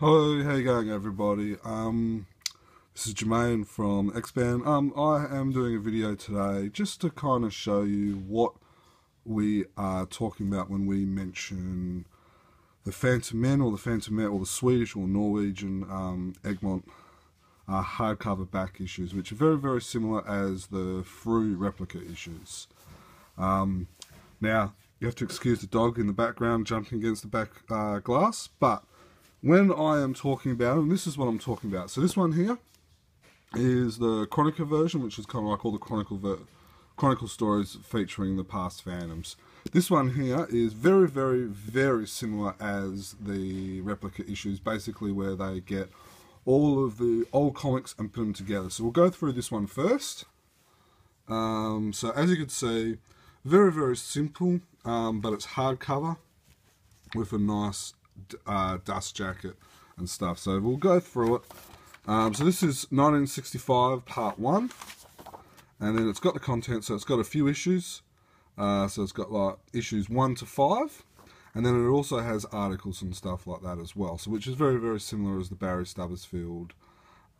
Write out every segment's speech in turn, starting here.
Hello, how you going everybody? This is Jermaine from X-Band. I am doing a video today just to kind of show you what we are talking about when we mention the Fantomen or the Fantomen or the Swedish or Norwegian Egmont hardcover back issues, which are very, very similar as the Frew replica issues. Now, you have to excuse the dog in the background jumping against the back glass, but when I am talking about them, this is what I'm talking about. So this one here is the Chronicle version, which is kind of like all the Chronicle stories featuring the past Phantoms. This one here is very, very, very similar as the replica issues, basically where they get all of the old comics and put them together. So we'll go through this one first. So as you can see, very, very simple, but it's hardcover with a nice dust jacket and stuff, so we'll go through it. So this is 1965 part 1, and then it's got the content, so it's got a few issues, so it's got like issues 1 to 5, and then it also has articles and stuff like that as well, so which is very, very similar as the Barry Stubbersfield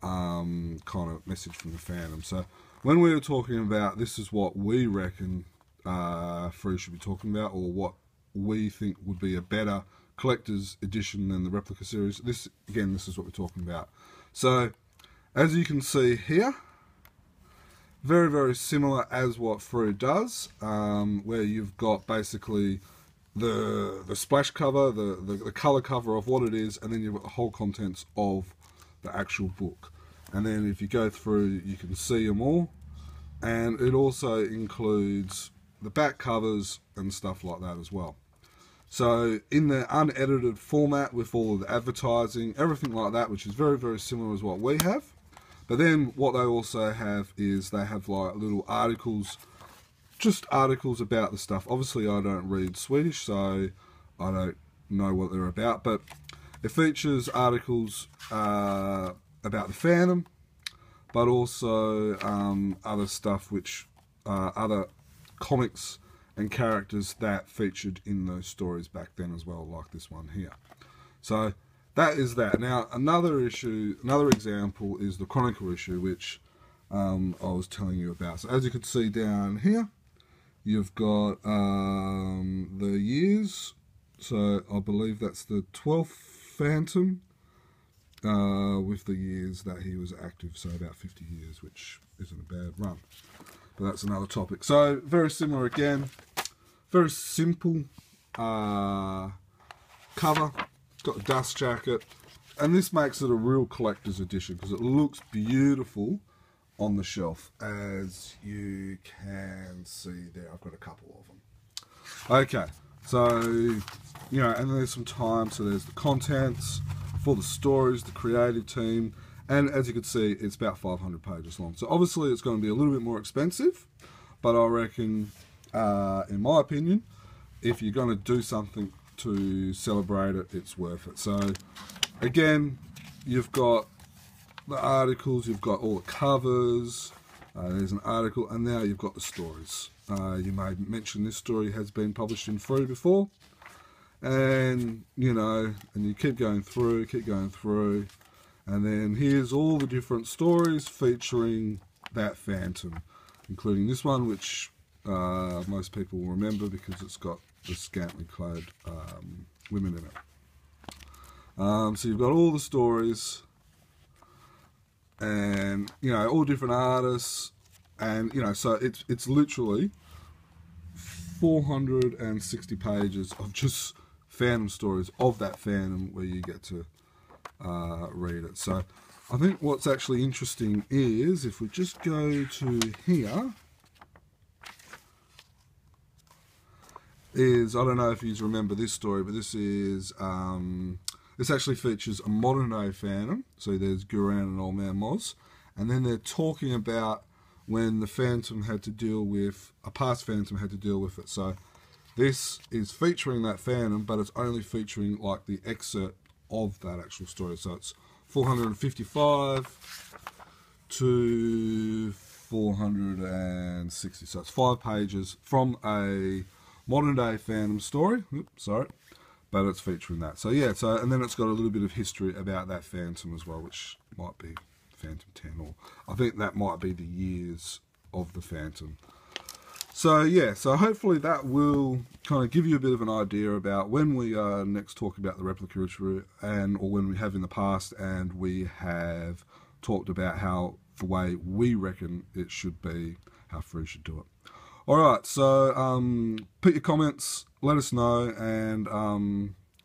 kind of message from the Phantom. So when we were talking about this is what we reckon Frew should be talking about, or what we think would be a better collector's edition than the replica series, this is what we're talking about. So as you can see here, very, very similar as what Frew does, where you've got basically the splash cover, the color cover of what it is, and then you've got the whole contents of the actual book. And then if you go through, you can see them all, and it also includes the back covers and stuff like that as well. So in the unedited format with all of the advertising, everything like that, which is very, very similar as what we have. But then what they also have is they have like little articles, just articles about the stuff. Obviously I don't read Swedish, so I don't know what they're about, but it features articles about the Phantom, but also other stuff which other comics and characters that featured in those stories back then as well, like this one here. So that is that. Now another example is the Chronicle issue, which I was telling you about. So as you can see down here, you've got the years. So I believe that's the 12th Phantom with the years that he was active, so about 50 years, which isn't a bad run. But that's another topic. So very similar again, very simple cover, it's got a dust jacket, and this makes it a real collector's edition because it looks beautiful on the shelf, as you can see there. I've got a couple of them. Okay, so you know, and there's some time, so there's the contents for the stories, the creative team. And as you can see, it's about 500 pages long. So obviously it's going to be a little bit more expensive, but I reckon, in my opinion, if you're going to do something to celebrate it, it's worth it. So again, you've got the articles, you've got all the covers, there's an article, and now you've got the stories. You may mention this story has been published in Frew before, and you know, and you keep going through. And then here's all the different stories featuring that Phantom, including this one, which most people will remember because it's got the scantily clad women in it. So you've got all the stories, and you know, all different artists, and you know, so it's literally 460 pages of just Phantom stories of that Phantom, where you get to read it. So I think what's actually interesting is if we just go to here, is I don't know if you remember this story, but this is this actually features a modern day Phantom. So there's Guran and old man Moz, and then they're talking about when the Phantom had to deal with a past Phantom had to deal with it. So this is featuring that Phantom, but it's only featuring like the excerpt of that actual story. So it's 455 to 460. So it's 5 pages from a modern day Phantom story. Oops, sorry. but it's featuring that. So yeah, so and then it's got a little bit of history about that Phantom as well, which might be Phantom 10, or I think that might be the years of the Phantom. So yeah, so hopefully that will kind of give you a bit of an idea about when we next talk about the replica issue, and or when we have in the past, and we have talked about how the way we reckon it should be, how Frew should do it. Alright, so put your comments, let us know, and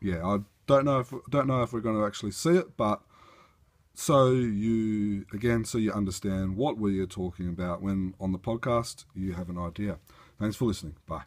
yeah, I don't know if we're going to actually see it, but so you, again, so you understand what we are talking about when on the podcast, you have an idea. Thanks for listening. Bye.